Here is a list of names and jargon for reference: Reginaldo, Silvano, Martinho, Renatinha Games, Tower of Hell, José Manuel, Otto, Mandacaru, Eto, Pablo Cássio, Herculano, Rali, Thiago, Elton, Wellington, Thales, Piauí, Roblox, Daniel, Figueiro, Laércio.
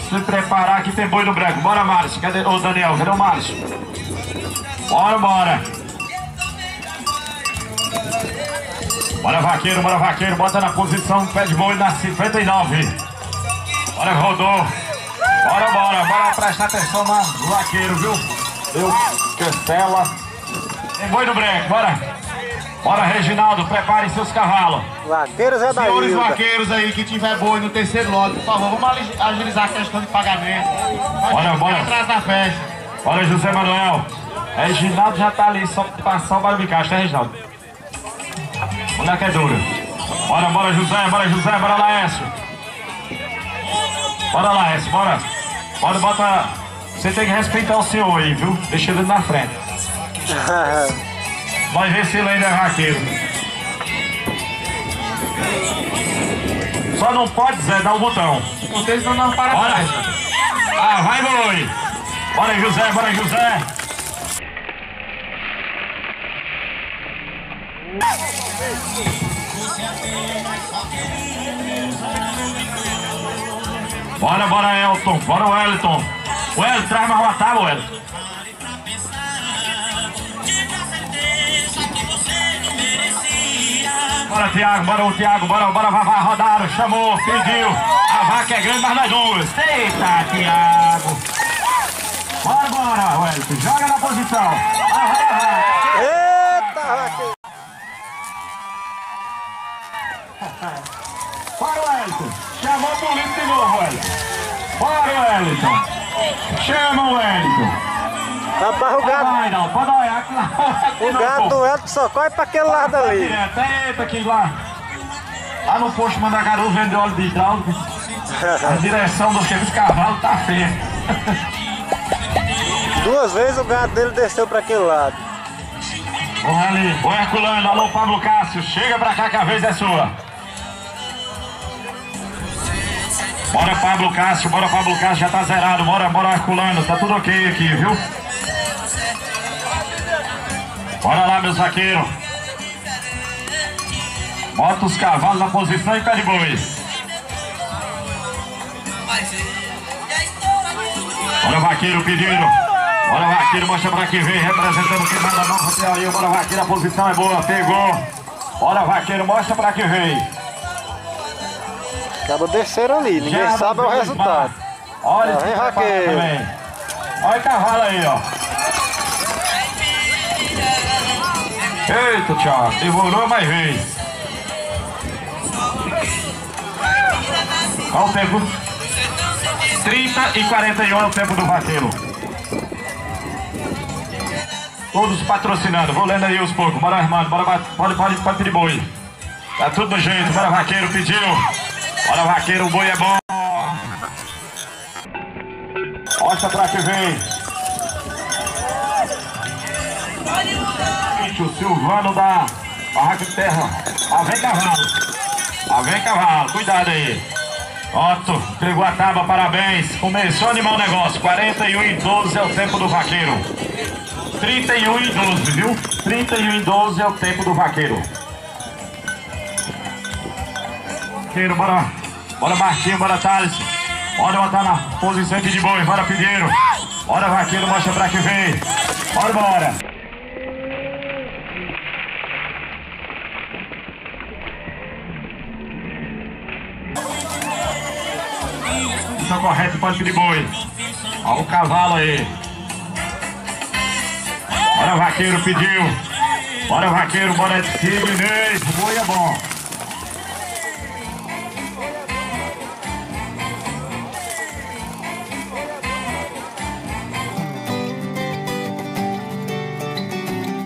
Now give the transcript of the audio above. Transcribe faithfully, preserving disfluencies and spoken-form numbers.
Se preparar que tem boi no branco. Bora, Márcio. Cadê o Daniel? Cadê o Márcio? Bora, bora. Bora, vaqueiro, bora, vaqueiro. Bota na posição, pé de boi na cinquenta e nove. Bora, rodou. Bora, bora. Bora prestar atenção no vaqueiro, viu? Eu cancela. Tem boi no branco, bora. Bora, Reginaldo, preparem seus cavalos. Vaqueiros é da Senhores ilha. Vaqueiros aí que tiver boi no terceiro lote, por favor, vamos agilizar a questão de pagamento. Mas bora, bora. Atrás da festa. Bora, José Manuel. Reginaldo já tá ali, só passar o barulho de caixa, né, Reginaldo? Olha que é duro. Bora, bora, José, bora, José, bora, Laércio. Bora, Laércio, bora. Bora, bota. Você tem que respeitar o senhor aí, viu? Deixa ele na frente. Vai ver se ele ainda é vaqueiro. Só não pode, Zé, dar o botão. Vocês não dão para trás. Ah, vai, boi. Bora, José, bora, José. Bora, bora, Elton. Bora, Wellington. Wellington, traz mais uma tábua, Wellington. Bora, Thiago, bora o Thiago, bora, bora, vai, rodaram, chamou, pediu. A vaca é grande, mas nós duas. Eita, Thiago. Bora, bora, Wellington, joga na posição. Vai, vai, vai. Eita, vaqueiro. Bora, Wellington, chamou o político de novo, Wellington. Bora, Wellington. Chama o Wellington. Rapaz, o gato. Vai, não, pode olhar aqui lá. O gato Eto só corre pra aquele lado tá ali. Direto. Eita, aqui lá. Lá no posto Mandacaru vende óleo de hidráulico. A direção dos chefes cavalos tá feia. Duas vezes o gato dele desceu pra aquele lado. Ô, Rali, ô, Herculano, alô, Pablo Cássio. Chega pra cá que a vez é sua. Bora, Pablo Cássio, bora, Pablo Cássio, já tá zerado. Bora, bora, Herculano, tá tudo ok aqui, viu? Bora lá, meus vaqueiros. Bota os cavalos na posição e pé de boi. Bora, vaqueiro, pedindo. Bora, vaqueiro, mostra pra quem vem. Representando o que manda nova Piauí. Bora, vaqueiro, a posição é boa, pegou. Bora, vaqueiro, mostra pra quem vem. Acabou desceram ali, ninguém já sabe o resultado. Olha, tá, vem, vaqueiro. Olha o cavalo aí, ó. Eita, Thiago, devorou mais vez. Olha o tempo: trinta e quarenta e um é o tempo do vaqueiro. Todos patrocinando, vou lendo aí os poucos. Bora, irmão, bora, pode, pode, pode pedir boi. Tá tudo do jeito, bora, vaqueiro, pediu. Bora, vaqueiro, o boi é bom. Mostra pra que vem. O Silvano da Barraca de Terra. Lá vem cavalo. Lá vem cavalo. Cuidado aí. Otto pegou a tábua. Parabéns. Começou a animar o negócio. quarenta e um e doze é o tempo do vaqueiro. trinta e um e doze, viu? trinta e um e doze é o tempo do vaqueiro. Vaqueiro, bora. Bora, Martinho. Bora, Thales. Bora botar na posição de boi. Bora, Figueiro. Bora, vaqueiro. Mostra pra que vem. Bora, bora. Está correto, pode pedir boi. Olha o cavalo aí. Bora, vaqueiro, pediu. Bora, vaqueiro, bora, Timinês. Boi é bom.